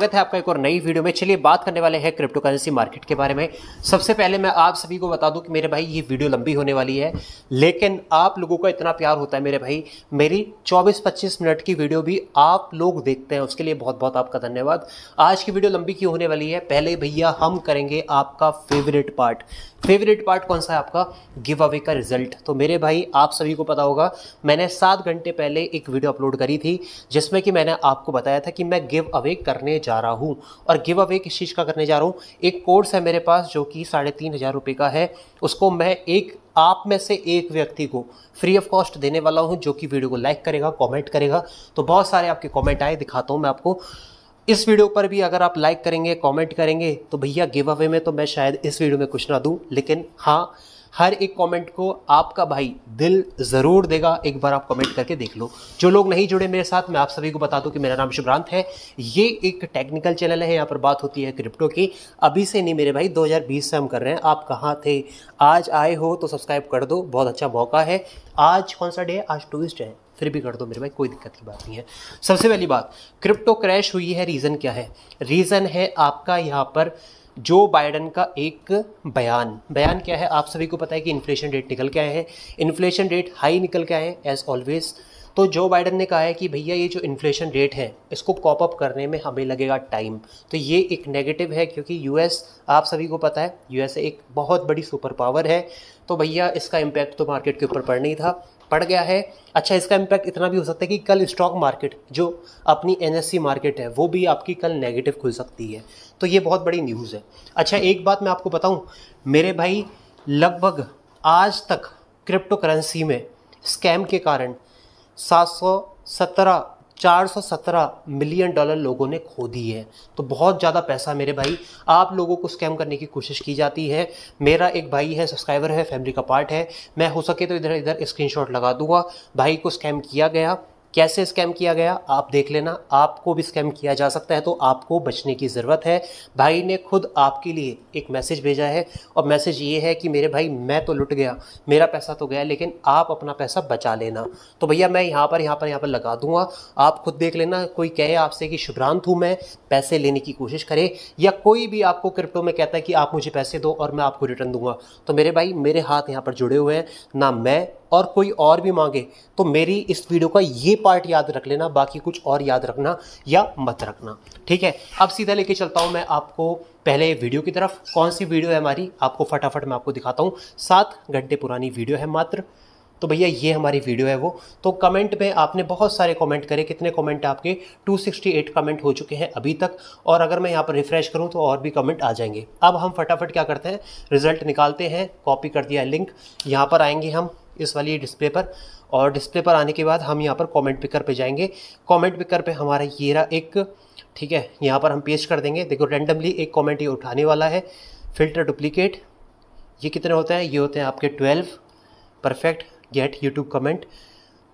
स्वागत है आपका एक और नई वीडियो में। चलिए बात करने वाले हैं क्रिप्टो करेंसी मार्केट के बारे में। सबसे पहले मैं आप सभी को बता दूं कि मेरे भाई ये वीडियो लंबी होने वाली है, लेकिन आप लोगों का इतना प्यार होता है मेरे भाई, मेरी 24-25 मिनट की वीडियो भी आप लोग देखते हैं, उसके लिए बहुत बहुत आपका धन्यवाद। आज की वीडियो लंबी क्यों होने वाली है, पहले भैया हम करेंगे आपका फेवरेट पार्ट। फेवरेट पार्ट कौन सा है आपका? गिव अवे का रिजल्ट। तो मेरे भाई आप सभी को पता होगा मैंने 7 घंटे पहले एक वीडियो अपलोड करी थी जिसमें कि मैंने आपको बताया था कि मैं गिव अवे करने जा रहा हूं। और गिव अवे किस चीज़ का करने जा रहा हूं? एक कोर्स है मेरे पास जो कि 3500 रुपये का है, उसको मैं एक आप में से एक व्यक्ति को फ्री ऑफ कॉस्ट देने वाला हूं जो कि वीडियो को लाइक करेगा, कॉमेंट करेगा। तो बहुत सारे आपके कॉमेंट आए, दिखाता हूँ मैं आपको। इस वीडियो पर भी अगर आप लाइक करेंगे, कमेंट करेंगे तो भैया गिव अवे में तो मैं शायद इस वीडियो में कुछ ना दूं, लेकिन हाँ हर एक कमेंट को आपका भाई दिल ज़रूर देगा। एक बार आप कमेंट करके देख लो। जो लोग नहीं जुड़े मेरे साथ, मैं आप सभी को बता दूं कि मेरा नाम शुभ्रांत है, ये एक टेक्निकल चैनल है, यहाँ पर बात होती है क्रिप्टो की। अभी से नहीं मेरे भाई, 2020 से हम कर रहे हैं। आप कहाँ थे? आज आए हो तो सब्सक्राइब कर दो, बहुत अच्छा मौका है। आज कौन सा डे है? आज ट्यूजडे है, फिर भी कर दो मेरे भाई, कोई दिक्कत की बात नहीं है। सबसे पहली बात, क्रिप्टो क्रैश हुई है, रीज़न क्या है? रीज़न है आपका यहाँ पर जो बाइडन का एक बयान क्या है? आप सभी को पता है कि इन्फ्लेशन रेट निकल के आए हैं, इन्फ्लेशन रेट हाई निकल के आए हैं एज़ ऑलवेज। तो जो बाइडन ने कहा है कि भैया ये जो इन्फ्लेशन रेट है इसको कॉप अप करने में हमें लगेगा टाइम। तो ये एक नेगेटिव है क्योंकि यूएस, आप सभी को पता है यूएस एक बहुत बड़ी सुपर पावर है, तो भैया इसका इम्पैक्ट तो मार्केट के ऊपर पड़ नहीं था, पड़ गया है। अच्छा, इसका इम्पैक्ट इतना भी हो सकता है कि कल स्टॉक मार्केट जो अपनी एनएससी मार्केट है वो भी आपकी कल नेगेटिव खुल सकती है, तो ये बहुत बड़ी न्यूज़ है। अच्छा, एक बात मैं आपको बताऊं मेरे भाई, लगभग आज तक क्रिप्टो करेंसी में स्कैम के कारण 417 मिलियन डॉलर लोगों ने खो दी है। तो बहुत ज़्यादा पैसा मेरे भाई आप लोगों को स्कैम करने की कोशिश की जाती है। मेरा एक भाई है, सब्सक्राइबर है, फैमिली का पार्ट है, मैं हो सके तो इधर स्क्रीनशॉट लगा दूंगा। भाई को स्कैम किया गया, कैसे स्कैम किया गया आप देख लेना, आपको भी स्कैम किया जा सकता है, तो आपको बचने की ज़रूरत है। भाई ने खुद आपके लिए एक मैसेज भेजा है और मैसेज ये है कि मेरे भाई मैं तो लुट गया, मेरा पैसा तो गया, लेकिन आप अपना पैसा बचा लेना। तो भैया मैं यहाँ पर लगा दूंगा, आप खुद देख लेना। कोई कहे आपसे कि शुभ्रांत हूँ मैं, पैसे लेने की कोशिश करे, या कोई भी आपको क्रिप्टो में कहता है कि आप मुझे पैसे दो और मैं आपको रिटर्न दूंगा, तो मेरे भाई मेरे हाथ यहाँ पर जुड़े हुए हैं ना, मैं और कोई और भी मांगे तो मेरी इस वीडियो का ये पार्ट याद रख लेना, बाकी कुछ और याद रखना या मत रखना, ठीक है। अब सीधा लेके चलता हूँ मैं आपको पहले वीडियो की तरफ। कौन सी वीडियो है हमारी, आपको फटाफट मैं आपको दिखाता हूँ। 7 घंटे पुरानी वीडियो है मात्र। तो भैया ये हमारी वीडियो है वो। तो कमेंट में आपने बहुत सारे कमेंट करे, कितने कमेंट आपके? 268 कमेंट हो चुके हैं अभी तक, और अगर मैं यहाँ पर रिफ्रेश करूँ तो और भी कमेंट आ जाएंगे। अब हम फटाफट क्या करते हैं, रिजल्ट निकालते हैं। कॉपी कर दिया लिंक, यहाँ पर आएंगे हम इस वाली डिस्प्ले पर, और डिस्प्ले पर आने के बाद हम यहाँ पर कमेंट पिकर पे जाएंगे। कमेंट पिकर पे हमारा ये रहा एक, ठीक है, यहाँ पर हम पेस्ट कर देंगे। देखो रैंडमली एक कमेंट ये उठाने वाला है। फिल्टर डुप्लीकेट, ये कितने होते हैं? ये होते हैं आपके 12। परफेक्ट गेट यूट्यूब कमेंट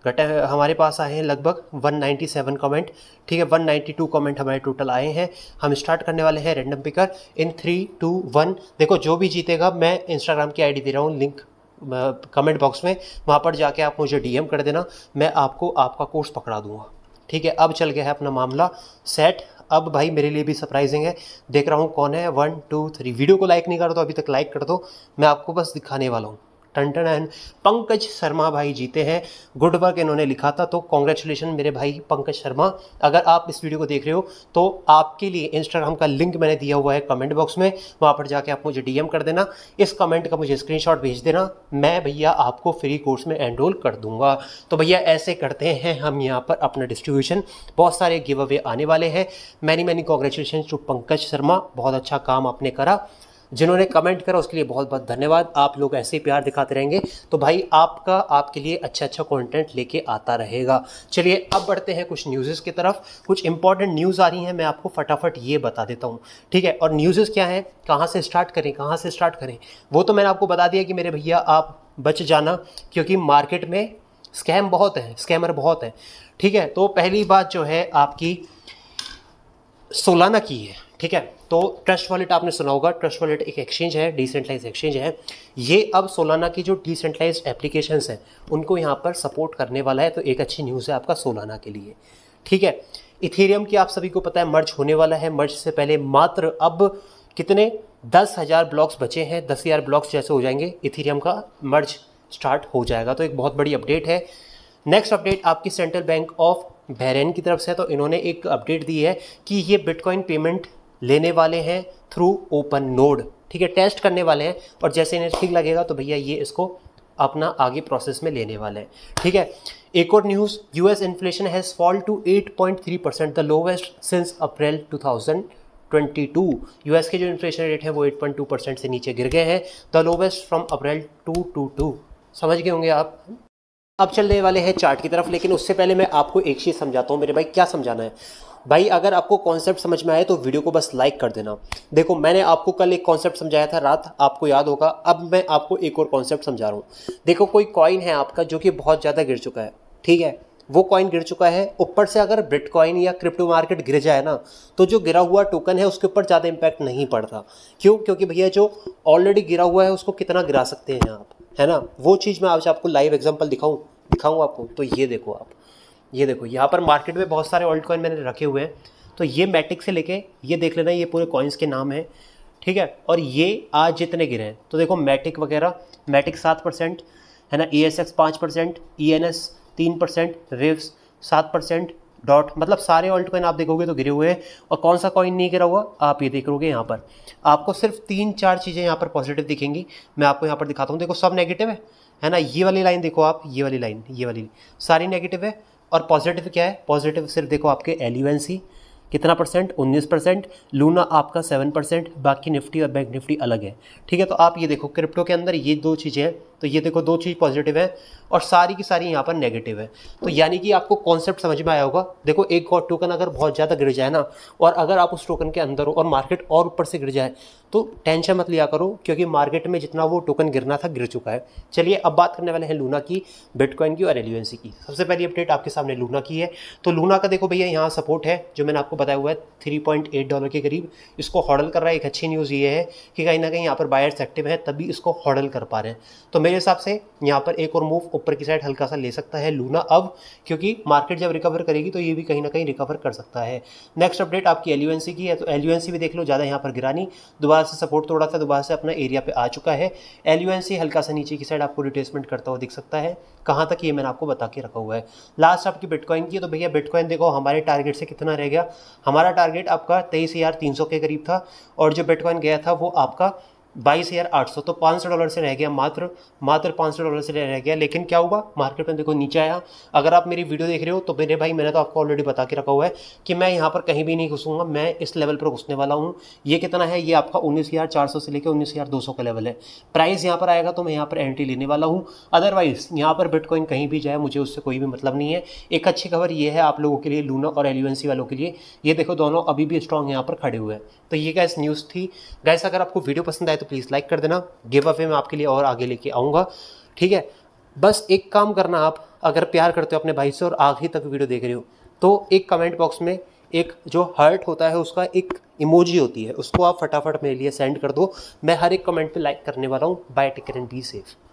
घटे हमारे पास आए हैं लगभग 197 कमेंट, ठीक है, 192 कमेंट हमारे टोटल आए हैं। हम स्टार्ट करने वाले हैं रैंडम पिकर इन 3, 2, 1। देखो जो भी जीतेगा, मैं इंस्टाग्राम की आईडी दे रहा हूँ लिंक कमेंट बॉक्स में, वहाँ पर जाके आप मुझे डीएम कर देना, मैं आपको आपका कोर्स पकड़ा दूंगा, ठीक है। अब चल गया है अपना मामला सेट। अब भाई मेरे लिए भी सरप्राइजिंग है, देख रहा हूँ कौन है। 1, 2, 3। वीडियो को लाइक नहीं करो तो अभी तक लाइक कर दो, मैं आपको बस दिखाने वाला हूँ। टंटन एंड पंकज शर्मा भाई जीते हैं, गुड वर्क इन्होंने लिखा था, तो कॉन्ग्रेचुलेशन मेरे भाई पंकज शर्मा। अगर आप इस वीडियो को देख रहे हो तो आपके लिए इंस्टाग्राम का लिंक मैंने दिया हुआ है कमेंट बॉक्स में, वहाँ पर जाके आप मुझे डीएम कर देना, इस कमेंट का मुझे स्क्रीनशॉट भेज देना, मैं भैया आपको फ्री कोर्स में एनरोल कर दूंगा। तो भैया ऐसे करते हैं हम यहाँ पर अपना डिस्ट्रीब्यूशन। बहुत सारे गिव अवे आने वाले हैं। Many congratulation to Pankaj Sharma, बहुत अच्छा काम आपने करा। जिन्होंने कमेंट करा उसके लिए बहुत बहुत धन्यवाद। आप लोग ऐसे ही प्यार दिखाते रहेंगे तो भाई आपका, आपके लिए अच्छा कंटेंट लेके आता रहेगा। चलिए अब बढ़ते हैं कुछ न्यूज़ेस की तरफ। कुछ इंपॉर्टेंट न्यूज़ आ रही हैं, मैं आपको फटाफट ये बता देता हूँ, ठीक है। और न्यूज़ेस क्या हैं, कहाँ से स्टार्ट करें वो तो मैंने आपको बता दिया कि मेरे भैया आप बच जाना, क्योंकि मार्केट में स्कैम बहुत है, स्कैमर बहुत है, ठीक है। तो पहली बात जो है आपकी सोलाना की है, ठीक है। तो ट्रस्ट वॉलेट आपने सुना होगा, ट्रस्ट वॉलेट एक एक्सचेंज है, डिसेंट्रलाइज एक्सचेंज है। ये अब सोलाना की जो डिसेंट्रलाइज एप्लीकेशंस हैं उनको यहाँ पर सपोर्ट करने वाला है, तो एक अच्छी न्यूज़ है आपका सोलाना के लिए, ठीक है। इथेरियम की आप सभी को पता है मर्ज होने वाला है, मर्ज से पहले मात्र अब कितने 10,000 ब्लॉक्स बचे हैं, 10,000 ब्लॉक्स जैसे हो जाएंगे इथेरियम का मर्ज स्टार्ट हो जाएगा। तो एक बहुत बड़ी अपडेट है। नेक्स्ट अपडेट आपकी सेंट्रल बैंक ऑफ बहरीन की तरफ से, तो इन्होंने एक अपडेट दी है कि ये बिटकॉइन पेमेंट लेने वाले हैं थ्रू ओपन नोड, ठीक है, टेस्ट करने वाले हैं और जैसे इन्हें ठीक लगेगा तो भैया ये इसको अपना आगे प्रोसेस में लेने वाले हैं, ठीक है। एक और news, US inflation has fall to 8.3%, the lowest since April 2022। US के जो इन्फ्लेशन रेट है वो 8.2% से नीचे गिर गए हैं, द लोवेस्ट फ्रॉम अप्रैल 2022। समझ गए होंगे आप। अब चलने वाले हैं चार्ट की तरफ, लेकिन उससे पहले मैं आपको एक चीज़ समझाता हूँ मेरे भाई। क्या समझाना है भाई? अगर आपको कॉन्सेप्ट समझ में आए तो वीडियो को बस लाइक कर देना। देखो मैंने आपको कल एक कॉन्सेप्ट समझाया था रात, आपको याद होगा। अब मैं आपको एक और कॉन्सेप्ट समझा रहा हूँ। देखो कोई कॉइन है आपका जो कि बहुत ज़्यादा गिर चुका है, ठीक है, वो कॉइन गिर चुका है। ऊपर से अगर बिटकॉइन या क्रिप्टो मार्केट गिर जाए ना तो जो गिरा हुआ टोकन है उसके ऊपर ज़्यादा इम्पैक्ट नहीं पड़ता। क्यों? क्योंकि भैया जो ऑलरेडी गिरा हुआ है उसको कितना गिरा सकते हैं आप, है ना। वो चीज़ मैं आज आपको लाइव एग्जांपल दिखाऊँ आपको। तो ये देखो आप, ये देखो यहाँ पर मार्केट में बहुत सारे ऑल्ट कॉइन मैंने रखे हुए हैं। तो ये मैटिक से लेके ये देख लेना, ये पूरे कॉइन्स के नाम हैं, ठीक है। और ये आज जितने गिरे हैं तो देखो मैटिक वगैरह, मैटिक 7%, है ना, ESX 5%, ENS 3%, रिव्स 7%, डॉट, मतलब सारे ऑल्ट कॉइन आप देखोगे तो गिरे हुए हैं। और कौन सा कॉइन नहीं गिरा हुआ आप ये देख लोगे। यहाँ पर आपको सिर्फ 3-4 चीज़ें यहाँ पर पॉजिटिव दिखेंगी। मैं आपको यहाँ पर दिखाता हूँ, देखो सब नेगेटिव है ना। ये वाली लाइन देखो आप, ये वाली लाइन, ये वाली सारी नेगेटिव है। और पॉजिटिव क्या है? पॉजिटिव सिर्फ देखो आपके एल्यूवेंसी कितना परसेंट, 19%, लूना आपका 7%, बाकी निफ्टी और बैंक निफ्टी अलग है, ठीक है। तो आप ये देखो क्रिप्टो के अंदर ये दो चीज़ें हैं, तो ये देखो दो चीज़ पॉजिटिव है और सारी की सारी यहाँ पर नेगेटिव है। तो यानी कि आपको कॉन्सेप्ट समझ में आया होगा। देखो एक और टोकन अगर बहुत ज़्यादा गिर जाए ना और अगर आप उस टोकन के अंदर हो और मार्केट और ऊपर से गिर जाए तो टेंशन मत लिया करो, क्योंकि मार्केट में जितना वो टोकन गिरना था गिर चुका है। चलिए अब बात करने वाले हैं लूना की, बिटकॉइन की और एल्यूवेंसी की। सबसे पहली अपडेट आपके सामने लूना की है। तो लूना का देखो भैया यहाँ सपोर्ट है जो मैंने आपको बताया हुआ है $3.8 के करीब, इसको हॉडल कर रहा है। एक अच्छी न्यूज़ ये है कि कहीं ना कहीं यहाँ पर बायर्स एक्टिव है तभी इसको हॉडल कर पा रहे हैं। तो मेरे हिसाब से यहाँ पर एक और मूव ऊपर की साइड हल्का सा ले सकता है लूना अब, क्योंकि मार्केट जब रिकवर करेगी तो ये भी कहीं ना कहीं रिकवर कर सकता है। नेक्स्ट अपडेट आपकी एल्यूवेंसी की है। तो एल्यूवेंसी भी देख लो, ज़्यादा यहाँ पर गिरा नहीं, दोबारा से सपोर्ट तोड़ा था, दोबारा से अपना एरिया पे आ चुका है। एल्यूवेंसी हल्का सा नीचे की साइड आपको रिट्रेसमेंट करता हुआ दिख सकता है। कहाँ तक ये मैंने आपको बता के रखा हुआ है। लास्ट आपकी बिटकॉइन की है। तो भैया बिटकॉइन देखो हमारे टारगेट से कितना रह गया। हमारा टारगेट आपका 23,300 के करीब था और जो बिटकॉइन गया था वो आपका 22,800, तो $500 से रह गया, मात्र $500 से रह गया। लेकिन क्या हुआ, मार्केट में देखो नीचे आया। अगर आप मेरी वीडियो देख रहे हो तो मेरे भाई मैंने तो आपको ऑलरेडी बता के रखा हुआ है कि मैं यहाँ पर कहीं भी नहीं घुसूंगा, मैं इस लेवल पर घुसने वाला हूँ। ये कितना है? ये आपका 19,400 से लेकर 19,200 का लेवल है। प्राइस यहाँ पर आएगा तो मैं यहाँ पर एंट्री लेने वाला हूँ, अदरवाइज़ यहाँ पर बिटकॉइन कहीं भी जाए मुझे उससे कोई भी मतलब नहीं है। एक अच्छी खबर ये है आप लोगों के लिए, लूना और एल्यूवेंसी वालों के लिए। ये देखो दोनों अभी भी स्ट्रॉन्ग यहाँ पर खड़े हुए हैं। तो ये गाइस न्यूज़ थी। गाइस अगर आपको वीडियो पसंद आए तो प्लीज़ लाइक कर देना। गिव अवे मैं आपके लिए और आगे लेके आऊँगा, ठीक है। बस एक काम करना, आप अगर प्यार करते हो अपने भाई से और आखिरी तक वीडियो देख रहे हो तो एक कमेंट बॉक्स में एक जो हर्ट होता है उसका एक इमोजी होती है, उसको आप फटाफट मेरे लिए सेंड कर दो। मैं हर एक कमेंट पे लाइक करने वाला हूँ। Bye, take care and be safe.